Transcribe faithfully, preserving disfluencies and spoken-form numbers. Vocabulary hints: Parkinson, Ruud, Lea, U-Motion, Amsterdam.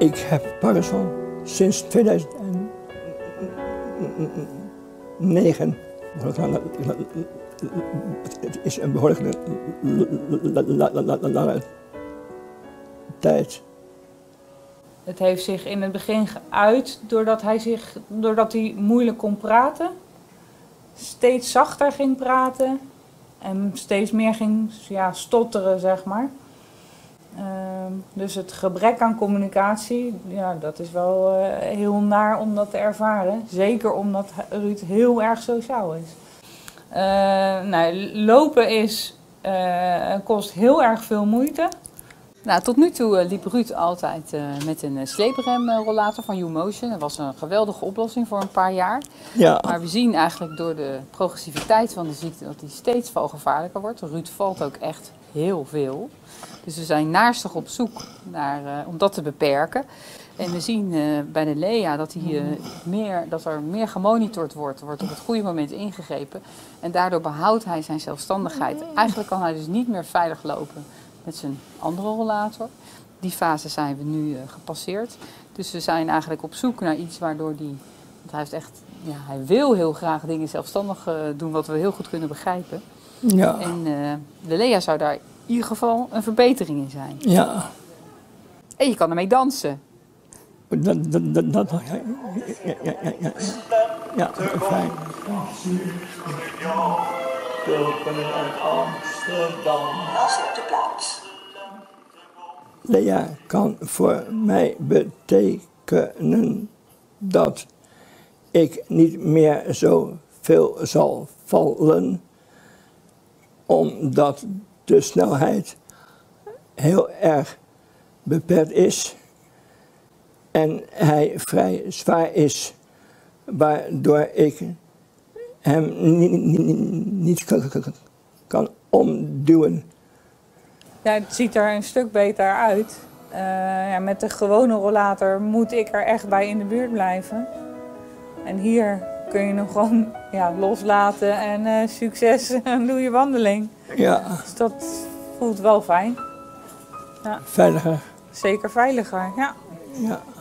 Ik heb Parkinson sinds tweeduizend negen. Het is een behoorlijk lange tijd. Het heeft zich in het begin geuit doordat hij, zich, doordat hij moeilijk kon praten. Steeds zachter ging praten en steeds meer ging ja, stotteren, zeg maar. Uh, dus het gebrek aan communicatie, ja, dat is wel uh, heel naar om dat te ervaren. Zeker omdat Ruud heel erg sociaal is. Uh, nou, lopen is, uh, kost heel erg veel moeite. Nou, tot nu toe liep Ruud altijd uh, met een sleepremrollator van U-Motion. Dat was een geweldige oplossing voor een paar jaar. Ja. Maar we zien eigenlijk door de progressiviteit van de ziekte dat die steeds veel gevaarlijker wordt. Ruud valt ook echt heel veel. Dus we zijn naarstig op zoek naar, uh, om dat te beperken. En we zien uh, bij de Lea dat, die, uh, meer, dat er meer gemonitord wordt. Er wordt op het goede moment ingegrepen. En daardoor behoudt hij zijn zelfstandigheid. Eigenlijk kan hij dus niet meer veilig lopen met zijn andere rollator. Die fase zijn we nu uh, gepasseerd. Dus we zijn eigenlijk op zoek naar iets waardoor die, want hij heeft echt, ja, hij wil heel graag dingen zelfstandig uh, doen wat we heel goed kunnen begrijpen. Ja. En uh, de Lea zou daar in ieder geval een verbetering in zijn. Ja. En je kan ermee dansen. Dat, dat, dat, dat, ja, ja, ja, ja, ja. Ja, fijn. Welkom in Amsterdam. Als op de plaats. Lea kan voor mij betekenen dat ik niet meer zo veel zal vallen, omdat de snelheid heel erg beperkt is en hij vrij zwaar is, waardoor ik hem niet kan omduwen. Ja, het ziet er een stuk beter uit. Uh, ja, met de gewone rollator moet ik er echt bij in de buurt blijven. En hier kun je hem gewoon ja, loslaten en uh, succes, doe je wandeling. Ja. Dus dat voelt wel fijn. Ja. Veiliger. Zeker veiliger, ja. Ja.